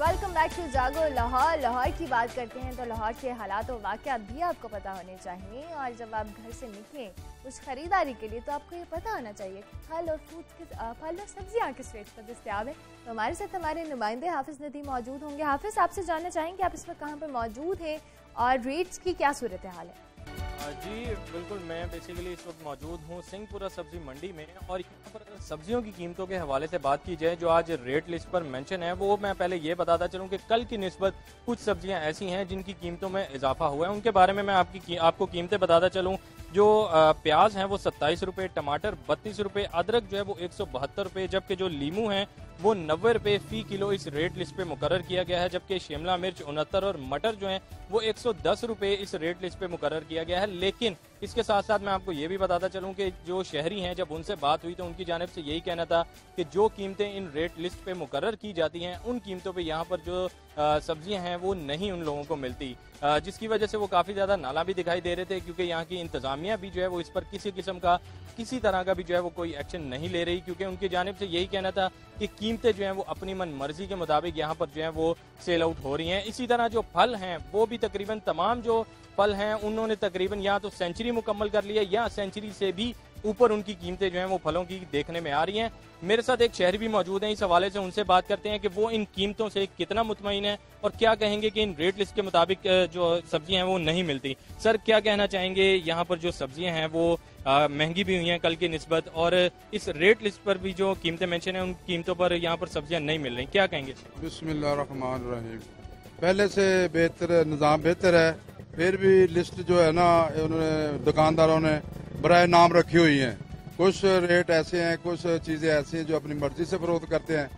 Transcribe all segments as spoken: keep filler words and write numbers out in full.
Welcome back to जागो लाहौर। लाहौर की बात करते हैं तो लाहौर के हालात और वाक़यात भी आपको पता होने चाहिए, और जब आप घर से निकलें कुछ ख़रीदारी के लिए तो आपको ये पता होना चाहिए कि फल और फ्रूट किस फल और सब्जियाँ किस रेट पर दस्तियाब हैं। तो हमारे साथ हमारे नुमाइंदे हाफिज़ नदीम मौजूद होंगे। हाफिज़, आपसे जानना चाहेंगे आप इस वक्त कहाँ पर मौजूद हैं और रेट्स की क्या सूरत हाल है? जी बिल्कुल, मैं बेसिकली इस वक्त मौजूद हूँ सिंहपुरा सब्ज़ी मंडी में, और यहाँ पर सब्जियों की कीमतों के हवाले से बात की जाए जो आज रेट लिस्ट पर मेंशन है, वो मैं पहले ये बताता चलूँ कि कल की निस्बत कुछ सब्जियाँ ऐसी हैं जिनकी कीमतों में इजाफा हुआ है। उनके बारे में मैं आपकी आपको कीमतें बताता चलूँ। जो प्याज हैं वो सत्ताईस रुपये, टमाटर बत्तीस रुपये, अदरक जो है वो एक सौ बहत्तर रुपये, जबकि जो लीमू हैं वो नब्बे रुपये फ़ी किलो इस रेट लिस्ट पे मुकर्रर किया गया है, जबकि शिमला मिर्च उनहत्तर और मटर जो हैं वो एक सौ दस रुपये इस रेट लिस्ट पे मुकर्रर किया गया है। लेकिन इसके साथ साथ मैं आपको ये भी बताता चलूँ कि जो शहरी हैं, जब उनसे बात हुई तो उनकी जानिब से यही कहना था कि जो कीमतें इन रेट लिस्ट पे मुकर्रर की जाती हैं उन कीमतों पे यहाँ पर जो सब्जियां हैं वो नहीं उन लोगों को मिलती, जिसकी वजह से वो काफ़ी ज़्यादा नाला भी दिखाई दे रहे थे, क्योंकि यहाँ की इंतज़ामिया भी जो है वो इस पर किसी किस्म का किसी तरह का भी जो है वो कोई एक्शन नहीं ले रही, क्योंकि उनकी जानिब से यही कहना था कि कीमतें जो हैं वो अपनी मन मर्जी के मुताबिक यहाँ पर जो है वो सेल आउट हो रही हैं। इसी तरह जो फल हैं वो भी तकरीबन तमाम जो फल हैं उन्होंने तकरीबन या तो सेंचुरी मुकम्मल कर ली है या सेंचुरी से भी ऊपर उनकी कीमतें जो हैं वो फलों की देखने में आ रही हैं। मेरे साथ एक शहरी भी मौजूद हैं, इस हवाले से उनसे बात करते हैं कि वो इन कीमतों से कितना मुतमईन है और क्या कहेंगे कि इन रेट लिस्ट के मुताबिक जो सब्जियां हैं वो नहीं मिलती। सर, क्या कहना चाहेंगे, यहाँ पर जो सब्जियां हैं वो आ, महंगी भी हुई हैं कल की निस्बत, और इस रेट लिस्ट पर भी जो कीमतें मेंशन हैं उन कीमतों पर यहाँ पर सब्जियाँ नहीं मिल रही, क्या कहेंगे? बिस्मिल्लाहिर्रहमानिर्रहीम। पहले से बेहतर निज़ाम बेहतर है, फिर भी लिस्ट जो है ना उन्होंने दुकानदारों ने बराए नाम रखी हुई हैं। कुछ रेट ऐसे हैं, कुछ चीज़ें ऐसी हैं जो अपनी मर्जी से फरोख्त करते हैं,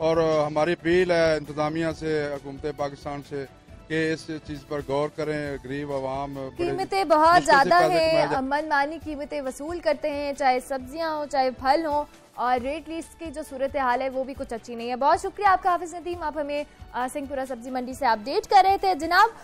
और हमारी अपील है इंतज़ामिया से, हुकूमत पाकिस्तान से कि इस चीज़ पर गौर करें। गरीब आवाम कीमतें बहुत ज़्यादा है, मनमानी कीमतें वसूल करते हैं, चाहे सब्जियां हो चाहे फल हों, और रेट लिस्ट की जो सूरत हाल है वो भी कुछ अच्छी नहीं है। बहुत शुक्रिया आपका हाफिज़ नदीम, आप हमें सिंहपुरा सब्जी मंडी से अपडेट कर रहे थे। जनाब,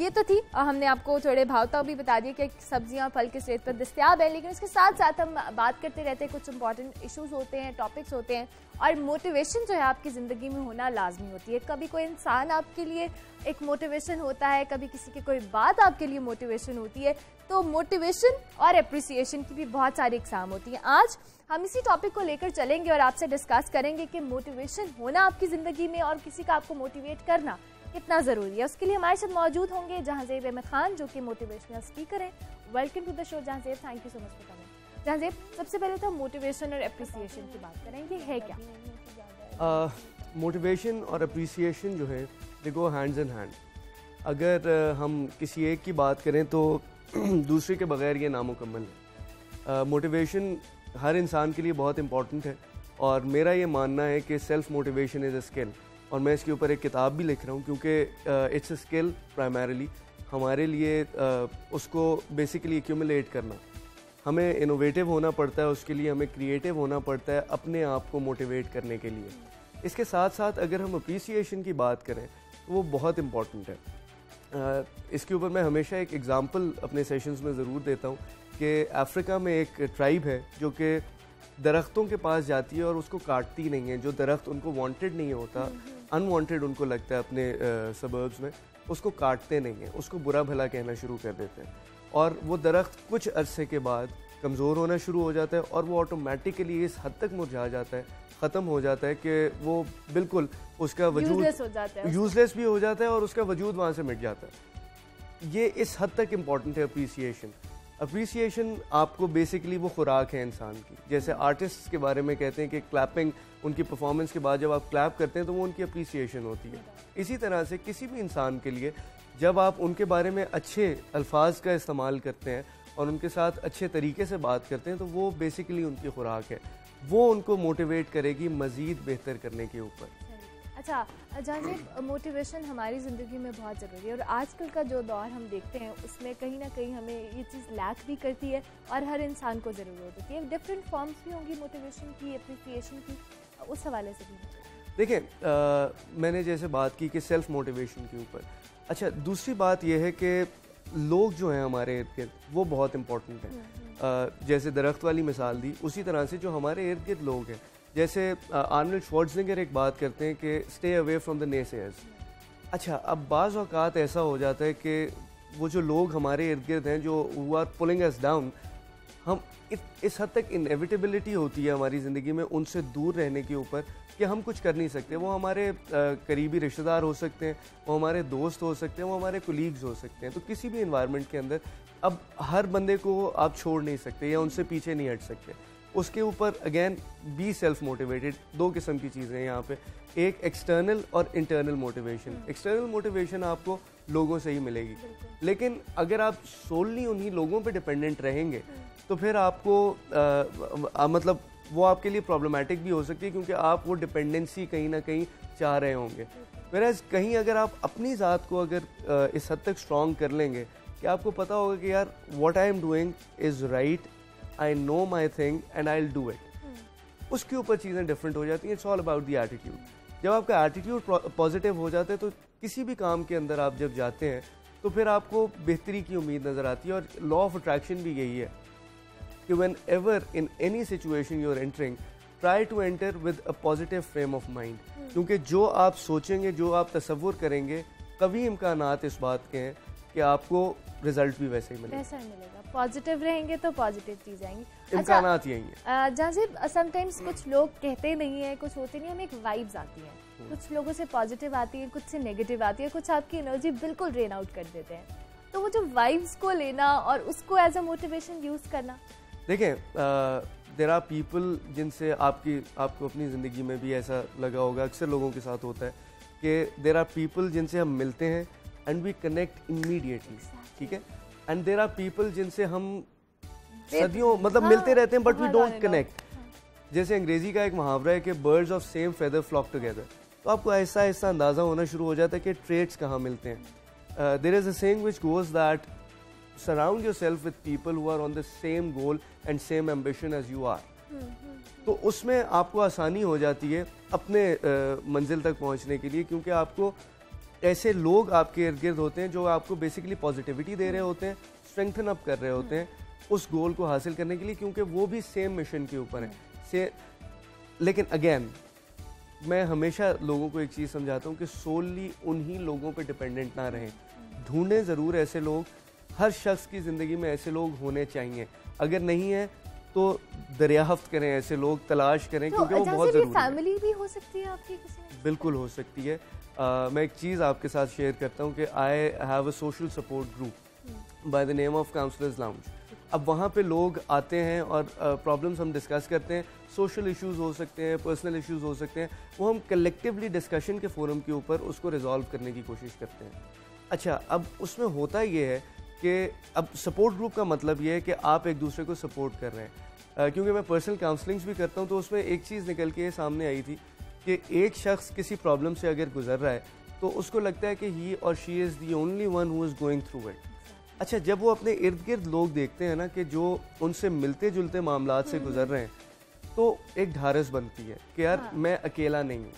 ये तो थी, हमने आपको थोड़े भावताव भी बता दिए कि सब्जियां फल किस रेट पर दस्तियाब हैं, लेकिन उसके साथ साथ हम बात करते रहते हैं, कुछ इंपॉर्टेंट इशूज़ होते हैं, टॉपिक्स होते हैं, और मोटिवेशन जो है आपकी ज़िंदगी में होना लाजमी होती है। कभी कोई इंसान आपके लिए एक मोटिवेशन होता है, कभी किसी की कोई बात आपके लिए मोटिवेशन होती है, तो मोटिवेशन और एप्रिसिएशन की भी बहुत सारी एग्जाम होती है। आज हम इसी टॉपिक को लेकर चलेंगे और आपसे डिस्कस करेंगे कि मोटिवेशन होना आपकी ज़िंदगी में और किसी का आपको मोटिवेट करना कितना ज़रूरी है। उसके लिए हमारे साथ मौजूद होंगे जहाँज़ेब अहमद खान, जो कि मोटिवेशनल स्पीकर हैं। Welcome to the show Jahanzeb, thank you so much for coming. Jahanzeb, सबसे पहले तो मोटिवेशन और एप्रिसिएशन की बात करेंगे, है क्या? मोटिवेशन uh, और एप्रिसिएशन जो है they go hands in hand. अगर uh, हम किसी एक की बात करें तो दूसरे के बगैर ये नामुकम्मल है। मोटिवेशन uh, हर इंसान के लिए बहुत इम्पॉर्टेंट है, और मेरा ये मानना है कि self motivation is a skill, और मैं इसके ऊपर एक किताब भी लिख रहा हूँ, क्योंकि इट्स अ स्किल प्राइमरीली हमारे लिए। uh, उसको बेसिकली एक्यूमुलेट करना, हमें इनोवेटिव होना पड़ता है, उसके लिए हमें क्रिएटिव होना पड़ता है अपने आप को मोटिवेट करने के लिए। इसके साथ साथ अगर हम अप्रिसिएशन की बात करें तो वो बहुत इम्पॉर्टेंट है। Uh, इसके ऊपर मैं हमेशा एक एग्ज़ाम्पल अपने सेशंस में ज़रूर देता हूँ कि अफ्रीका में एक ट्राइब है जो कि दरख्तों के पास जाती है और उसको काटती नहीं है। जो दरख्त उनको वांटेड नहीं होता, अनवांटेड उनको लगता है अपने सबर्ब्स uh, में, उसको काटते नहीं है, उसको बुरा भला कहना शुरू कर देते हैं, और वो दरख्त कुछ अरसे के बाद कमज़ोर होना शुरू हो जाता है, और वो ऑटोमेटिकली इस हद तक मुरझा जाता है, ख़त्म हो जाता है कि वो बिल्कुल उसका वजूद यूज़लेस भी हो जाता है और उसका वजूद वहाँ से मिट जाता है। ये इस हद तक इम्पॉर्टेंट है अप्रिसिएशन। अप्रिसिएशन आपको बेसिकली वो खुराक है इंसान की। जैसे आर्टिस्ट्स के बारे में कहते हैं कि क्लैपिंग, उनकी परफॉर्मेंस के बाद जब आप क्लैप करते हैं तो वो उनकी अप्रिसिएशन होती है। इसी तरह से किसी भी इंसान के लिए जब आप उनके बारे में अच्छे अल्फाज का इस्तेमाल करते हैं और उनके साथ अच्छे तरीके से बात करते हैं तो वो बेसिकली उनकी खुराक है, वो उनको मोटिवेट करेगी मज़ीद बेहतर करने के ऊपर। अच्छा जहाँज़ेब, मोटिवेशन हमारी ज़िंदगी में बहुत ज़रूरी है, और आजकल का जो दौर हम देखते हैं उसमें कहीं ना कहीं हमें ये चीज़ लैक भी करती है और हर इंसान को ज़रूरत होती है। डिफरेंट फॉर्म्स भी होंगी मोटिवेशन की, एप्रिसिएशन की, उस हवाले से भी देखिए। मैंने जैसे बात की कि सेल्फ मोटिवेशन के ऊपर। अच्छा, दूसरी बात यह है कि लोग जो हैं हमारे इर्द गिर्द वो बहुत इम्पॉर्टेंट हैं। जैसे दरख्त वाली मिसाल दी, उसी तरह से जो हमारे इर्द गिर्द लोग हैं जैसे आर्नल्ड श्वार्ट्ज़नेगर एक बात करते हैं कि stay away from the naysayers. अच्छा, अब बाज़ औक़ात ऐसा हो जाता है कि वो जो लोग हमारे इर्द गिर्द हैं जो वो आर पुलिंग अस डाउन, हम इस हद तक इनएविटेबिलिटी होती है हमारी ज़िंदगी में उनसे दूर रहने के ऊपर कि हम कुछ कर नहीं सकते। वो हमारे करीबी रिश्तेदार हो सकते हैं, वो हमारे दोस्त हो सकते हैं, वो हमारे कोलीग्स हो सकते हैं। तो किसी भी इन्वायरमेंट के अंदर अब हर बंदे को आप छोड़ नहीं सकते या उनसे पीछे नहीं हट सकते। उसके ऊपर अगेन बी सेल्फ मोटिवेटेड। दो किस्म की चीज़ें हैं यहाँ पे, एक एक्सटर्नल और इंटरनल मोटिवेशन। एक्सटर्नल मोटिवेशन आपको लोगों से ही मिलेगी, लेकिन अगर आप सोलली उन्हीं लोगों पे डिपेंडेंट रहेंगे तो फिर आपको आ, आ, मतलब वो आपके लिए प्रॉब्लमेटिक भी हो सकती है, क्योंकि आप वो डिपेंडेंसी कहीं ना कहीं चाह रहे होंगे। वेराज कहीं अगर आप अपनी ज़ात को अगर इस हद तक स्ट्रॉन्ग कर लेंगे कि आपको पता होगा कि यार what I am doing is right, I know my thing and I will do it, उसके ऊपर चीज़ें डिफरेंट हो जाती हैं। It's all about the attitude. जब आपका एटीट्यूड पॉजिटिव हो जाता है तो किसी भी काम के अंदर आप जब जाते हैं तो फिर आपको बेहतरी की उम्मीद नज़र आती है। और लॉ ऑफ अट्रैक्शन भी यही है कि whenever in any situation you are entering, try to enter with a positive frame of mind, क्योंकि जो आप सोचेंगे, जो आप तसव्वुर करेंगे, कभी इम्कानात इस बात के हैं कि आपको रिजल्ट भी वैसे ही मिलेगा। वैसा ही मिलेगा। पॉजिटिव रहेंगे तो पॉजिटिव चीज़ आएंगी, इम्कानात ही आएंगे। जाहिर है समटाइम्स कुछ लोग कहते नहीं है, कुछ होते नहीं, हमें एक वाइब्स आती है। कुछ लोगों से पॉजिटिव आती है, कुछ से नेगेटिव आती है, कुछ आपकी एनर्जी बिल्कुल ड्रेन आउट कर देते हैं। तो वो जो वाइब्स को लेना और उसको एज अ मोटिवेशन यूज़ करना। देखें, देयर आर पीपल जिनसे आपकी आपको अपनी ज़िंदगी में भी ऐसा लगा होगा, अक्सर लोगों के साथ होता है कि देयर आर पीपल जिनसे हम मिलते हैं एंड वी कनेक्ट इमीडिएटली, ठीक है, एंड देयर आर पीपल जिनसे हम सदियों मतलब हाँ, मिलते रहते हैं बट वी डोंट कनेक्ट। जैसे अंग्रेजी का एक मुहावरा है कि birds of same feather flock together. तो आपको ऐसा ऐसा अंदाज़ा होना शुरू हो जाता है कि ट्रेड्स कहाँ मिलते हैं। There is a saying which goes that surround yourself with people who are on the same goal and same ambition as you are. तो उसमें आपको आसानी हो जाती है अपने uh, मंजिल तक पहुँचने के लिए, क्योंकि आपको ऐसे लोग आपके इर्द गिर्द होते हैं जो आपको बेसिकली पॉजिटिविटी दे रहे होते हैं, स्ट्रेंथन अप कर रहे होते हैं उस गोल को हासिल करने के लिए, क्योंकि वो भी सेम मिशन के ऊपर हैं से। लेकिन अगेन मैं हमेशा लोगों को एक चीज़ समझाता हूँ कि सोलली उन्हीं लोगों पे डिपेंडेंट ना रहें, ढूंढें ज़रूर ऐसे लोग। हर शख्स की ज़िंदगी में ऐसे लोग होने चाहिए, अगर नहीं है तो दरियाफ्त करें, ऐसे लोग तलाश करें, तो क्योंकि वो बहुत ज़रूरी है। फैमिली भी हो सकती है आपकी, बिल्कुल हो सकती है। Uh, मैं एक चीज़ आपके साथ शेयर करता हूँ कि I have a social support group by the name of counsellors lounge. अब वहाँ पे लोग आते हैं और प्रॉब्लम्स uh, हम डिस्कस करते हैं। सोशल इश्यूज़ हो सकते हैं, पर्सनल इश्यूज़ हो सकते हैं, वो हम कलेक्टिवली डिस्कशन के फोरम के ऊपर उसको रिजॉल्व करने की कोशिश करते हैं। अच्छा, अब उसमें होता ये है कि अब सपोर्ट ग्रुप का मतलब ये है कि आप एक दूसरे को सपोर्ट कर रहे हैं। uh, क्योंकि मैं पर्सनल काउंसलिंग्स भी करता हूँ, तो उसमें एक चीज़ निकल के सामने आई थी कि एक शख्स किसी प्रॉब्लम से अगर गुजर रहा है तो उसको लगता है कि ही और she is the only one who is going through it. अच्छा, जब वो अपने इर्द गिर्द लोग देखते हैं ना कि जो उनसे मिलते जुलते मामलात से गुजर रहे हैं, तो एक ढारस बनती है कि यार मैं अकेला नहीं हूँ।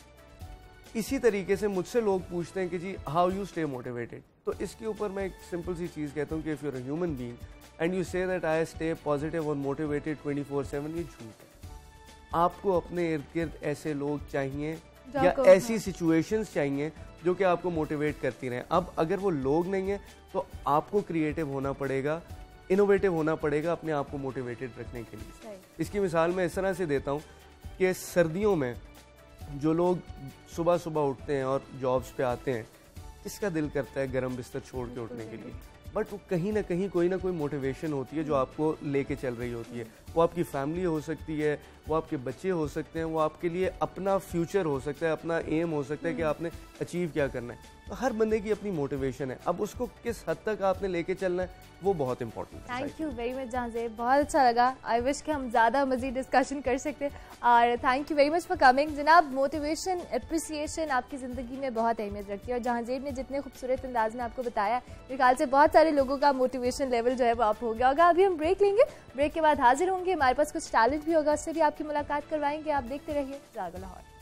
इसी तरीके से मुझसे लोग पूछते हैं कि जी हाउ यू स्टे मोटिवेटेड। तो इसके ऊपर मैं एक सिंपल सी चीज़ कहता हूँ कि if you are a human being and you say that I stay positive और मोटिवेटेड ट्वेंटी फोर सेवन, ये झूठ है। आपको अपने इर्द गिर्द ऐसे लोग चाहिए या ऐसी सिचुएशंस चाहिए जो कि आपको मोटिवेट करती रहें। अब अगर वो लोग नहीं हैं तो आपको क्रिएटिव होना पड़ेगा, इनोवेटिव होना पड़ेगा अपने आप को मोटिवेटेड रखने के लिए। इसकी मिसाल मैं इस तरह से देता हूँ कि सर्दियों में जो लोग सुबह सुबह उठते हैं और जॉब्स पे आते हैं, किसका दिल करता है गर्म बिस्तर छोड़ के उठने के लिए, बट वो कहीं ना कहीं कोई ना कोई मोटिवेशन होती है जो आपको लेके चल रही होती है। वो आपकी फैमिली हो सकती है, वो आपके बच्चे हो सकते हैं, वो आपके लिए अपना फ्यूचर हो सकता है, अपना एम हो सकता है कि आपने अचीव क्या करना है। तो हर बंदे की अपनी मोटिवेशन है, अब उसको किस हद तक आपने लेके चलना है वो बहुत इंपॉर्टेंट है। Thank you very much Jahanzeb, बहुत अच्छा लगा। आई विश कि हम ज़्यादा मजीद डिस्कशन कर सकते हैं। और thank you very much for coming. जनाब, मोटिवेशन, अप्रिसिएशन आपकी ज़िंदगी में बहुत अहमियत रखती है और जहाँज़ेब ने जितने खूबसूरत अंदाज में आपको बताया, मेरे ख्याल से बहुत सारे लोगों का मोटिवेशन लेवल जो है वो अप हो गया होगा। अभी हम ब्रेक लेंगे, ब्रेक के बाद हाजिर होंगे, हमारे पास कुछ टैलेंट भी होगा, उससे भी आपकी मुलाकात करवाएंगे। आप देखते रहिए जागो लाहौर।